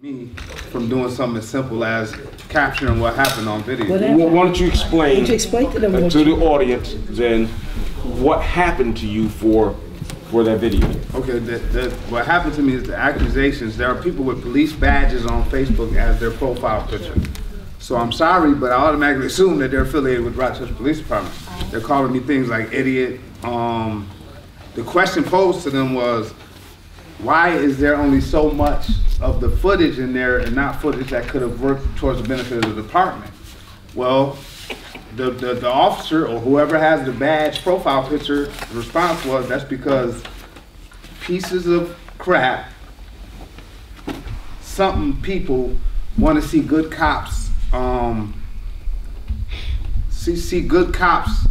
Me from doing something as simple as capturing what happened on video. Well, why don't you explain to them to the audience then what happened to you for that video? Okay, what happened to me is the accusations. There are people with police badges on Facebook as their profile picture. So I'm sorry, but I automatically assume that they're affiliated with Rochester Police Department. They're calling me things like idiot. The question posed to them was, why is there only so much of the footage in there and not footage that could have worked towards the benefit of the department? Well, the officer or whoever has the badge profile picture response was, that's because pieces of crap, something people want to see good cops, see good cops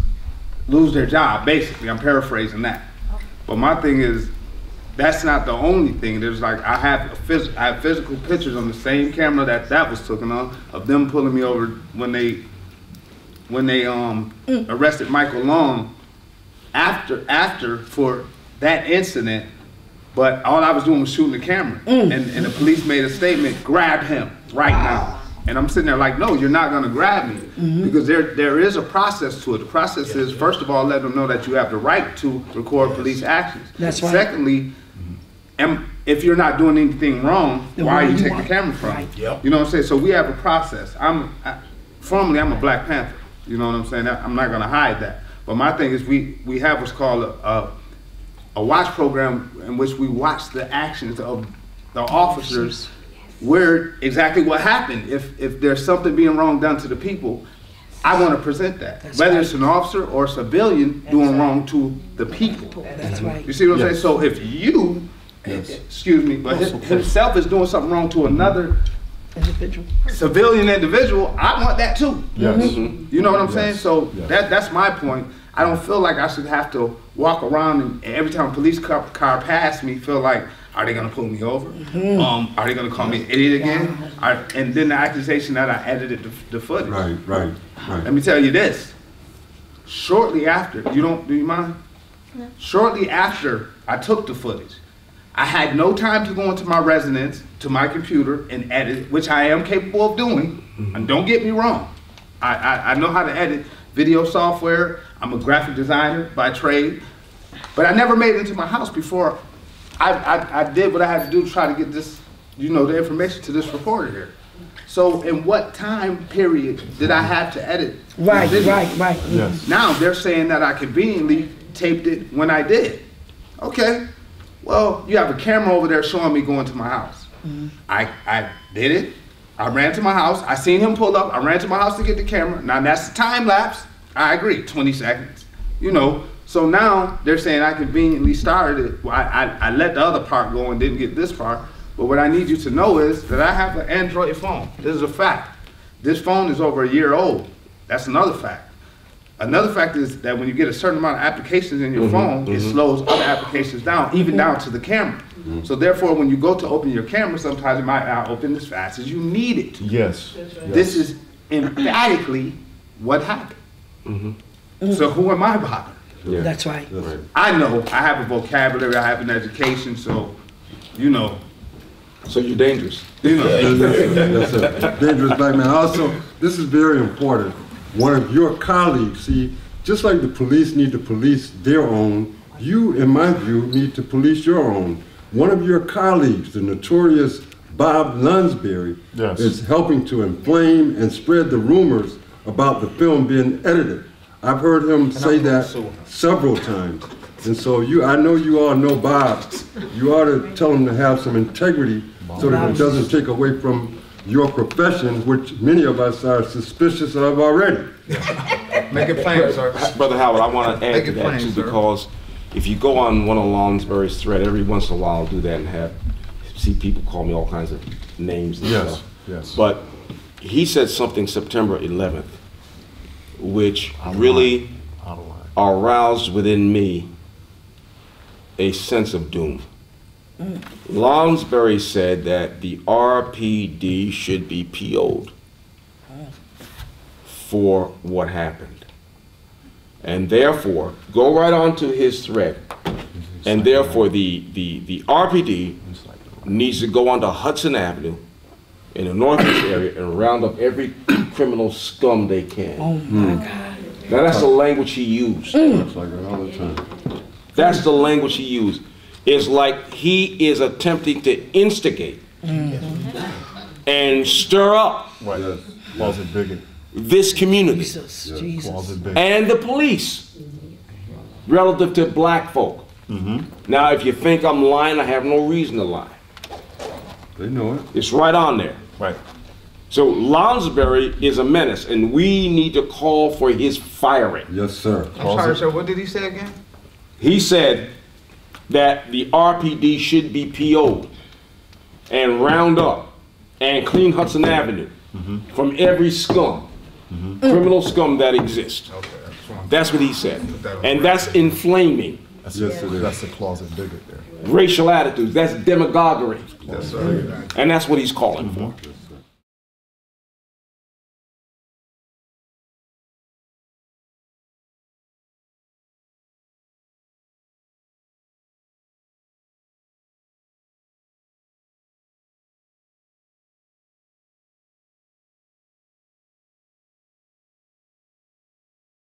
lose their job, basically. I'm paraphrasing that. But my thing is, that's not the only thing. There's like, I have physical pictures on the same camera that was taken on of them pulling me over when they arrested Michael Long after for that incident. But all I was doing was shooting the camera, and the police made a statement, grab him right now. And I'm sitting there like, no, you're not gonna grab me, because there is a process to it. The process is, first of all, let them know that you have the right to record police actions. That's right. Secondly, if you're not doing anything wrong, then why are you taking the camera from? Right. Yep. You know what I'm saying? So we have a process. Formerly, I'm a Black Panther. You know what I'm saying? I'm not gonna hide that. But my thing is, we have what's called a watch program in which we watch the actions of the officers, where exactly what happened. If there's something being wrong done to the people, I want to present that. That's whether it's an officer or a civilian doing wrong to the people. That's right. You see what I'm saying? So if you, excuse me, but himself is doing something wrong to another civilian individual, I want that too. You know what I'm saying? So that's my point. I don't feel like I should have to walk around and every time a police car passed me, feel like, are they gonna pull me over? Are they gonna call me an idiot again? And then the accusation that I edited the footage. Right. Let me tell you this. Shortly after, do you mind? No. Shortly after I took the footage, I had no time to go into my residence, to my computer, and edit, which I am capable of doing. And don't get me wrong, I know how to edit video software. I'm a graphic designer by trade, but I never made it into my house before I did what I had to do to try to get this, the information to this reporter here. So in what time period did I have to edit? Right. Yes. Now they're saying that I conveniently taped it when I did. Okay, well, you have a camera over there showing me going to my house. I did it. I ran to my house. I seen him pull up. I ran to my house to get the camera. Now that's the time lapse. I agree, 20 seconds, So now they're saying I conveniently started it. Well, I let the other part go and didn't get this part. But what I need you to know is that I have an Android phone. This is a fact. This phone is over a year old. That's another fact. Another fact is that when you get a certain amount of applications in your phone, it slows other applications down, even down to the camera. So therefore, when you go to open your camera, sometimes it might not open as fast as you need it. Yes. This is emphatically what happened. So who am I bothering? Yeah. That's right. I know. I have a vocabulary. I have an education. So, you know. So you're dangerous. You know. That's it. Dangerous black man. Also, this is very important. One of your colleagues, see, just like the police need to police their own, you, in my view, need to police your own. One of your colleagues, the notorious Bob Lonsberry, yes, is helping to inflame and spread the rumors about the film being edited. I've heard him say that several times. And so you, I know you all know Bob. You ought to tell him to have some integrity so that it doesn't take away from your profession, which many of us are suspicious of already. Make it plain, sir. Brother Howard, I want to add to that too, because if you go on one of Lonsberry's thread, every once in a while I'll do that and have, see people call me all kinds of names and yes, stuff. Yes. But he said something September 11th, which really aroused within me a sense of doom. Mm. Lonsberry said that the RPD should be PO'd for what happened. And therefore, go right on to his thread, and therefore the RPD needs to go onto Hudson Avenue in the northeast area and round up every criminal scum they can. Oh my God. Now that's the language he used. Looks like it all the time. That's the language he used. It's like he is attempting to instigate and stir up this community and the police relative to black folk. Mm-hmm. Now, if you think I'm lying, I have no reason to lie. They know it. It's right on there. Right. So Lonsberry is a menace, and we need to call for his firing. Yes, sir. I'm sorry, sir. What did he say again? He said that the RPD should be PO'd and round up and clean Hudson Avenue from every scum, criminal scum that exists. Okay, that's what he said. And that's inflaming. That's, that's the closet bigot there. Racial attitudes, that's demagoguery. Yes, sir. And that's what he's calling for.